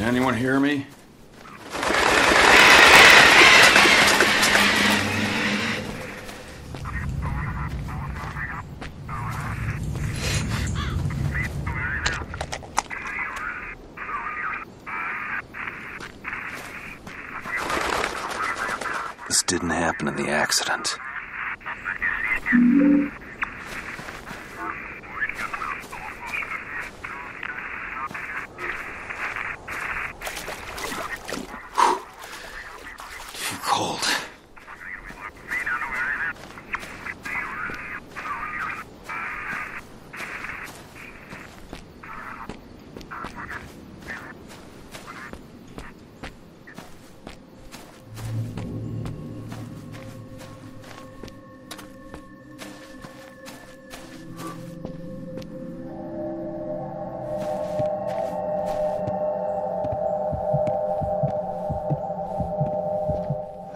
Can anyone hear me? This didn't happen in the accident.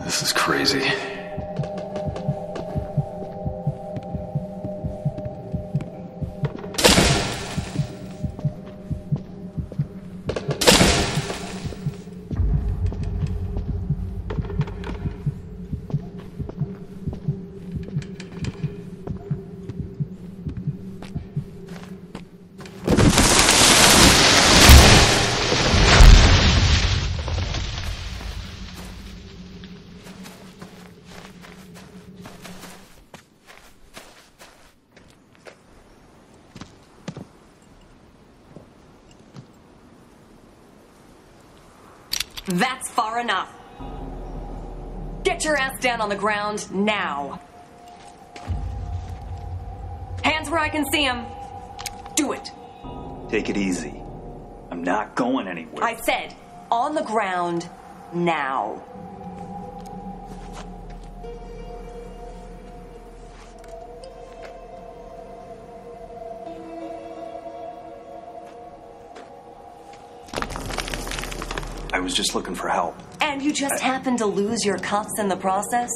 This is crazy. That's far enough. Get your ass down on the ground now. Hands where I can see them. Do it. Take it easy. I'm not going anywhere. I said, on the ground now. I was just looking for help. And you just happened to lose your cuffs in the process?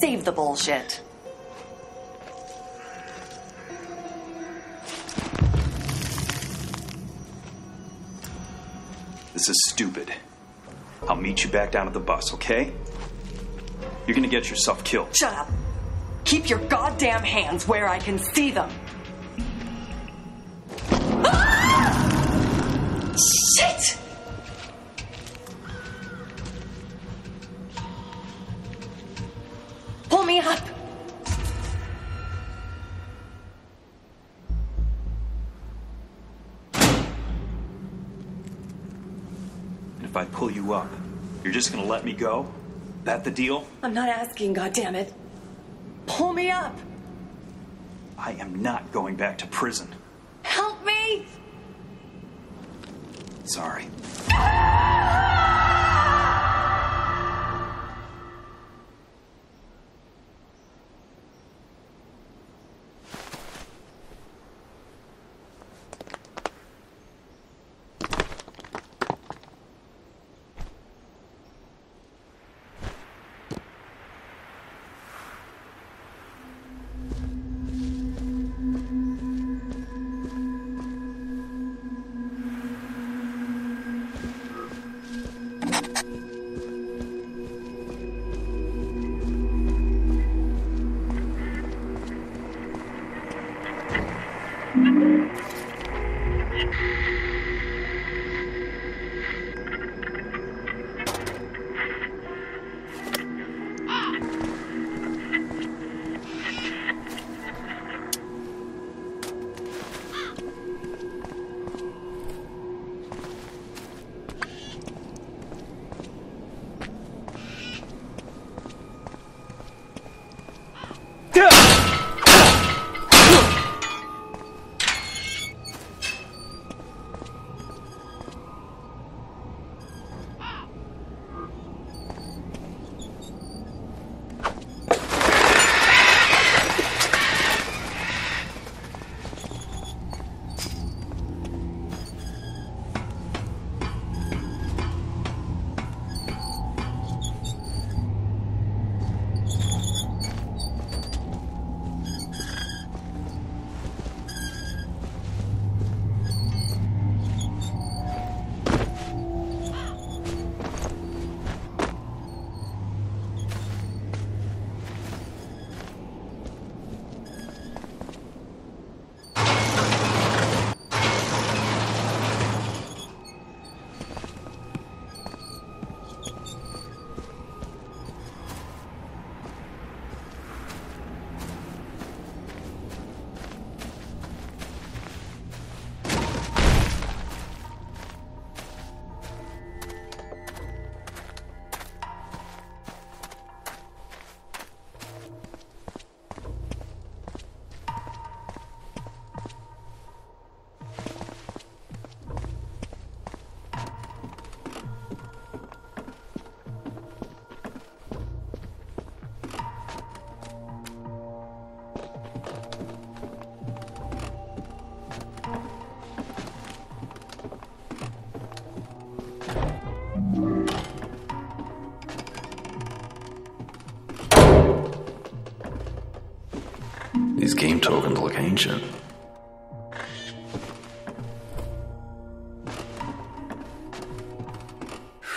Save the bullshit. This is stupid. I'll meet you back down at the bus, okay? You're gonna get yourself killed. Shut up. Keep your goddamn hands where I can see them. Ah! Shit! Up. And if I pull you up, you're just gonna let me go? That the deal? I'm not asking, goddammit. Pull me up. I am not going back to prison. Help me! Sorry.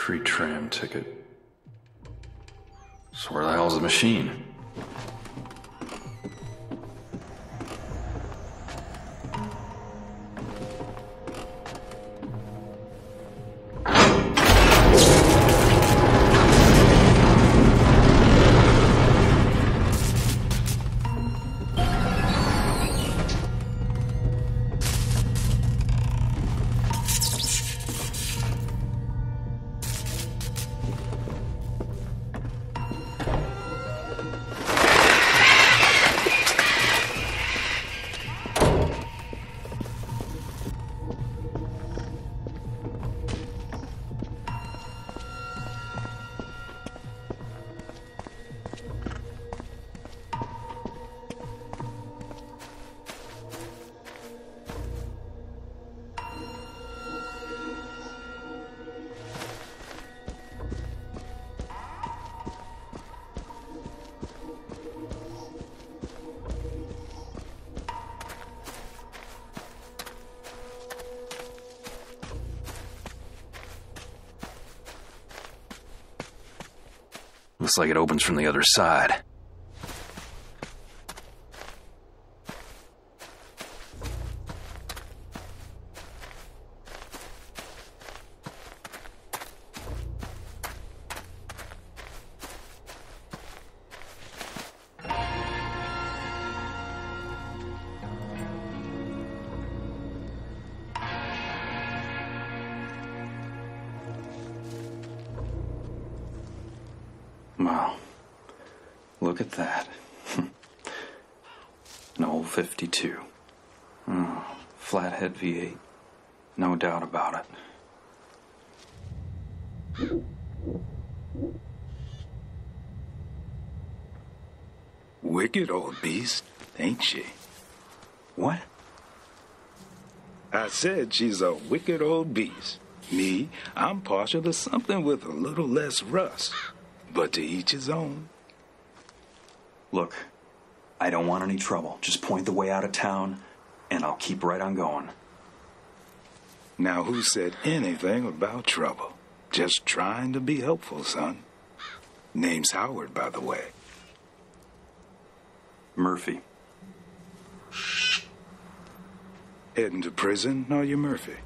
Free tram ticket. So where the hell's the machine? Looks like it opens from the other side. Wow, look at that. An old 52. Oh, flathead V8, no doubt about it. Wicked old beast, ain't she? What? I said she's a wicked old beast. Me, I'm partial to something with a little less rust. But to each his own. Look, I don't want any trouble. Just point the way out of town, and I'll keep right on going. Now, who said anything about trouble? Just trying to be helpful, son. Name's Howard, by the way. Murphy. Heading to prison, are you, Murphy?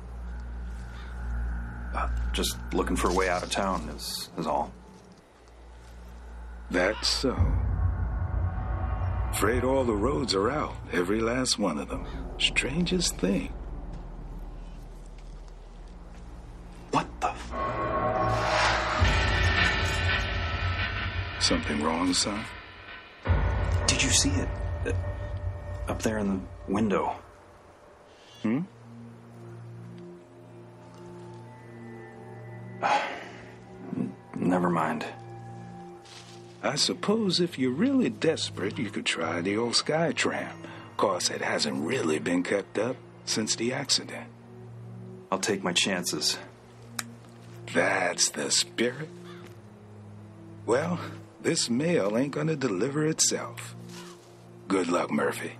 Just looking for a way out of town is all. That's so. Afraid all the roads are out, every last one of them. Strangest thing. What the f... Something wrong, son? Did you see it? Up there in the window. Hmm? Never mind. I suppose if you're really desperate, you could try the old Sky Tram. Of course, it hasn't really been kept up since the accident. I'll take my chances. That's the spirit. Well, this mail ain't gonna deliver itself. Good luck, Murphy.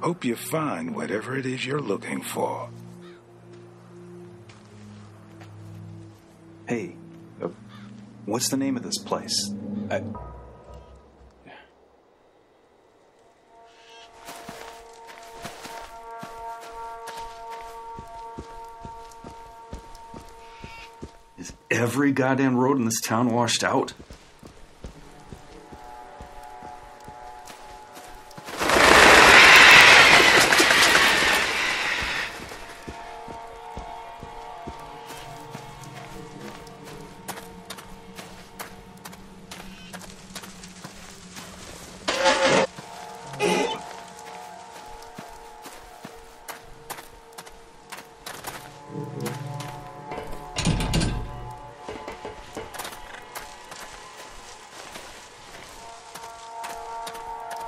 Hope you find whatever it is you're looking for. Hey. What's the name of this place? Is every goddamn road in this town washed out?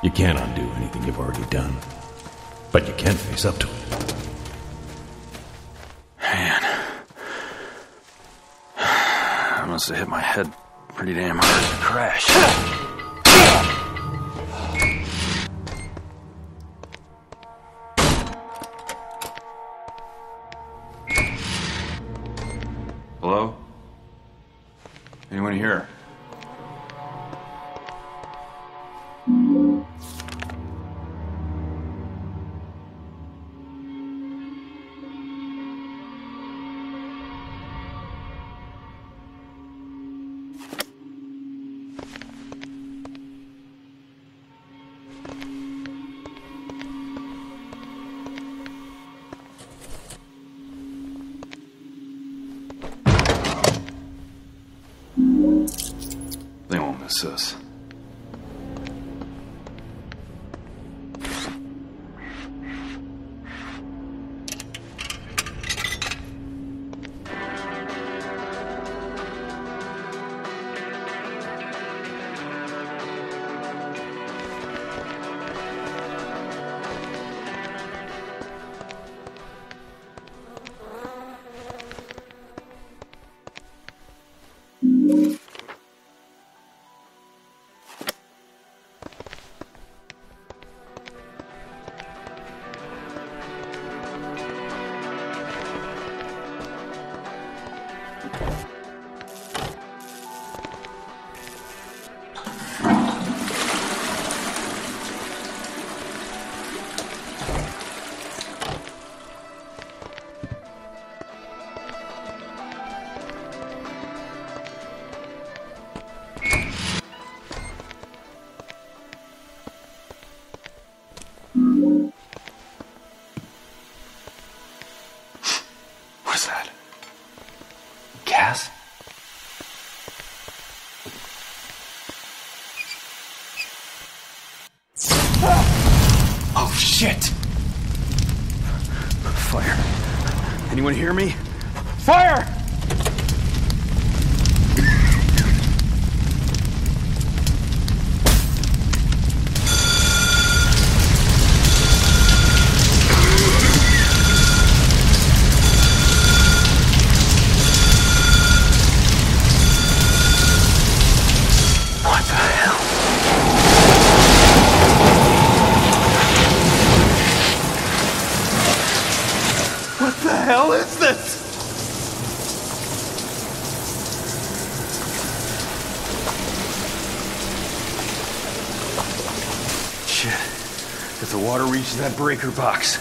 You can't undo anything you've already done, but you can face up to it. Man, I must have hit my head pretty damn hard to crash. Hello? Anyone here? Us. Shit! Fire. Anyone hear me? Fire! That breaker box.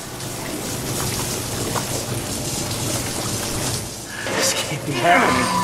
This can't be happening.